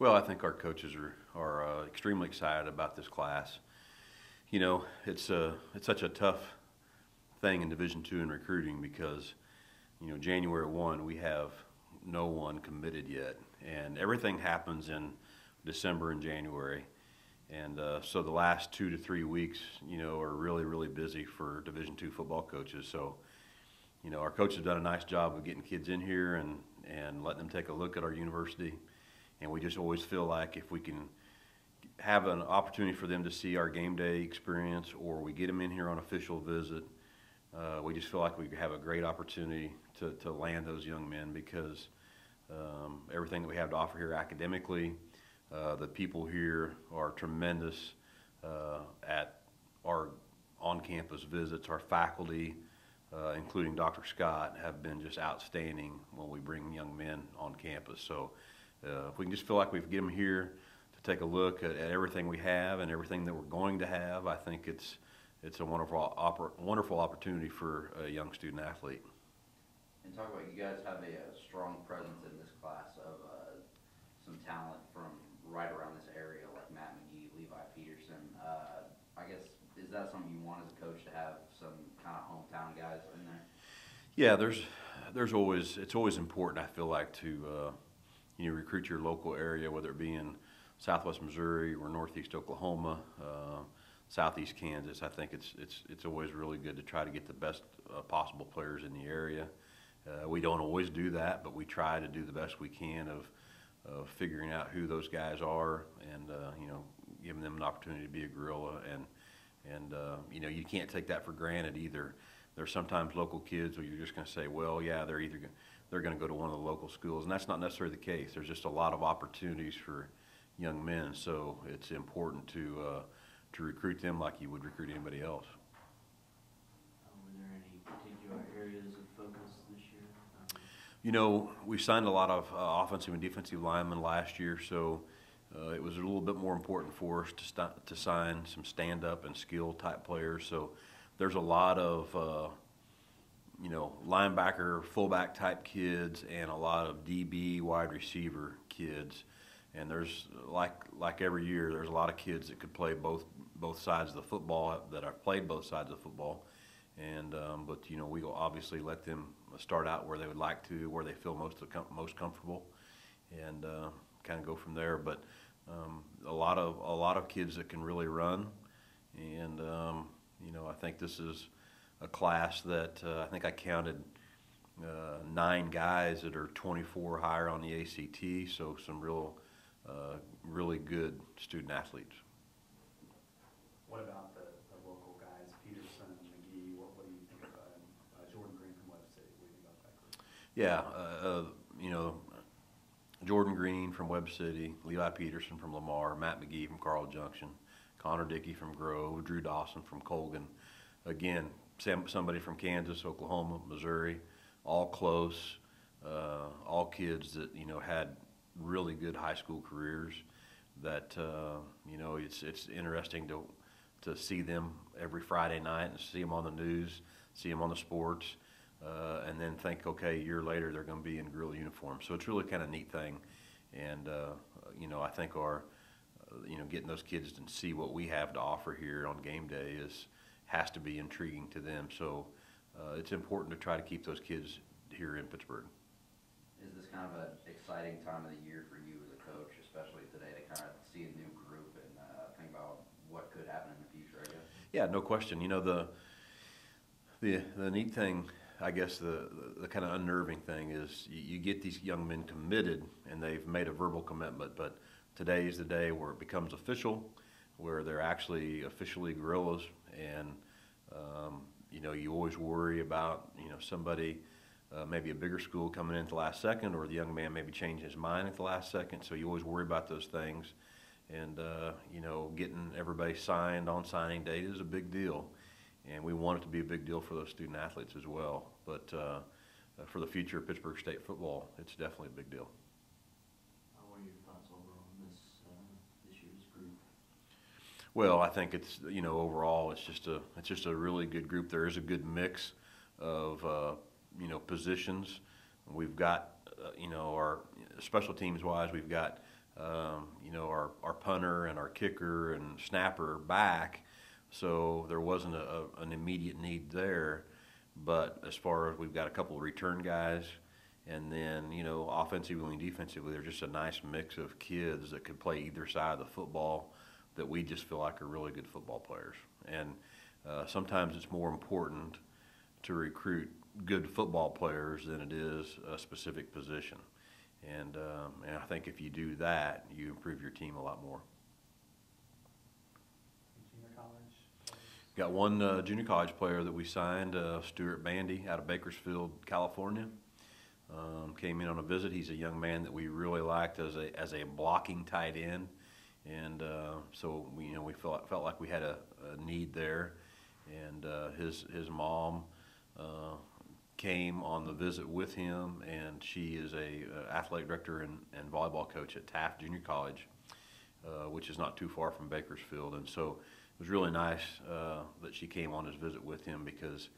Well, I think our coaches are extremely excited about this class. You know, it's such a tough thing in Division II in recruiting because, you know, January 1, we have no one committed yet. And everything happens in December and January. And so the last 2 to 3 weeks, you know, are really, really busy for Division II football coaches. So, you know, our coaches have done a nice job of getting kids in here and letting them take a look at our university. And we just always feel like if we can have an opportunity for them to see our game day experience or we get them in here on official visit, we just feel like we have a great opportunity to land those young men because everything that we have to offer here academically, the people here are tremendous at our on-campus visits. Our faculty, including Dr. Scott, have been just outstanding when we bring young men on campus. So if we can just feel like we've get them here to take a look at everything we have and everything that we're going to have, I think it's a wonderful opportunity for a young student athlete. And talk about, you guys have a strong presence in this class of some talent from right around this area, like Matt McGee, Levi Peterson. I guess, is that something you want as a coach, to have some kind of hometown guys in there? Yeah, it's always important, I feel like, to you know, recruit your local area, whether it be in Southwest Missouri or Northeast Oklahoma, Southeast Kansas. I think it's always really good to try to get the best possible players in the area. We don't always do that, but we try to do the best we can of figuring out who those guys are and you know, giving them an opportunity to be a Gorilla. And you know, you can't take that for granted either. There's sometimes local kids where you're just going to say, well, yeah, they're going to go to one of the local schools, and that's not necessarily the case. There's just a lot of opportunities for young men, so it's important to recruit them like you would recruit anybody else. Were there any particular areas of focus this year? You know, we signed a lot of offensive and defensive linemen last year, so it was a little bit more important for us to sign some stand-up and skill-type players. So there's a lot of you know, linebacker, fullback type kids, and a lot of DB, wide receiver kids. And there's, like every year, there's a lot of kids that could play both sides of the football, that have played both sides of the football. And but you know, we will obviously let them start out where they would like to, where they feel most comfortable, and kind of go from there. But a lot of kids that can really run, and you know, I think this is a class that I think I counted 9 guys that are 24 or higher on the ACT, so some really good student athletes. What about the local guys, Peterson and McGee? What do you think about Jordan Green from Webb City? What do you think about that? Yeah, you know, Jordan Green from Webb City, Levi Peterson from Lamar, Matt McGee from Carl Junction, Connor Dickey from Grove, Drew Dawson from Colgan. Again, somebody from Kansas, Oklahoma, Missouri, all close, all kids that, you know, had really good high school careers. That you know, it's interesting to see them every Friday night and see them on the news, see them on the sports, and then think, okay, a year later they're going to be in Gorilla uniform. So it's really kind of a neat thing, and you know, I think our you know, getting those kids to see what we have to offer here on game day has to be intriguing to them. So it's important to try to keep those kids here in Pittsburgh. Is this kind of an exciting time of the year for you as a coach, especially today, to kind of see a new group and think about what could happen in the future, I guess? Yeah, no question. You know, the neat thing, I guess, the kind of unnerving thing is you get these young men committed and they've made a verbal commitment, but today is the day where it becomes official, where they're actually officially Gorillas. And you know, you always worry about, you know, somebody, maybe a bigger school coming in at the last second, or the young man maybe changing his mind at the last second. So you always worry about those things. And you know, getting everybody signed on signing day is a big deal, and we want it to be a big deal for those student athletes as well. But for the future of Pittsburg State football, it's definitely a big deal. Well, I think it's, you know, overall it's just a really good group. There is a good mix of you know, positions. We've got you know, our special teams wise, we've got you know, our punter and our kicker and snapper back, so there wasn't an immediate need there. But as far as we've got a couple of return guys, and then, you know, offensively and defensively, they're just a nice mix of kids that could play either side of the football that we just feel like are really good football players. And sometimes it's more important to recruit good football players than it is a specific position. And I think if you do that, you improve your team a lot more. Junior college? Got one junior college player that we signed, Stuart Bandy, out of Bakersfield, California. Came in on a visit. He's a young man that we really liked as a blocking tight end, and so we, you know, we felt like we had a need there. And his mom came on the visit with him, and she is a athletic director and volleyball coach at Taft Junior College, which is not too far from Bakersfield. And so it was really nice that she came on his visit with him, because,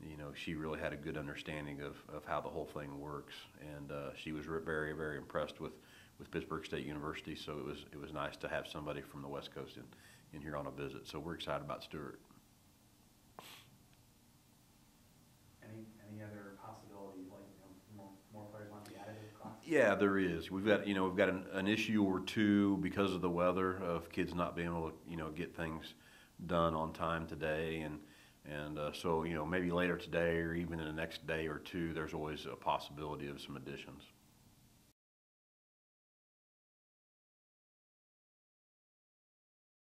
you know, she really had a good understanding of how the whole thing works, and she was very, very impressed with Pittsburg State University. So it was nice to have somebody from the West Coast in here on a visit. So we're excited about Stuart. Any other possibilities, like, you know, more players want to be added to the class? Yeah, there is. We've got an issue or two because of the weather, of kids not being able to, you know, get things done on time today, and so, you know, maybe later today or even in the next day or two, there's always a possibility of some additions.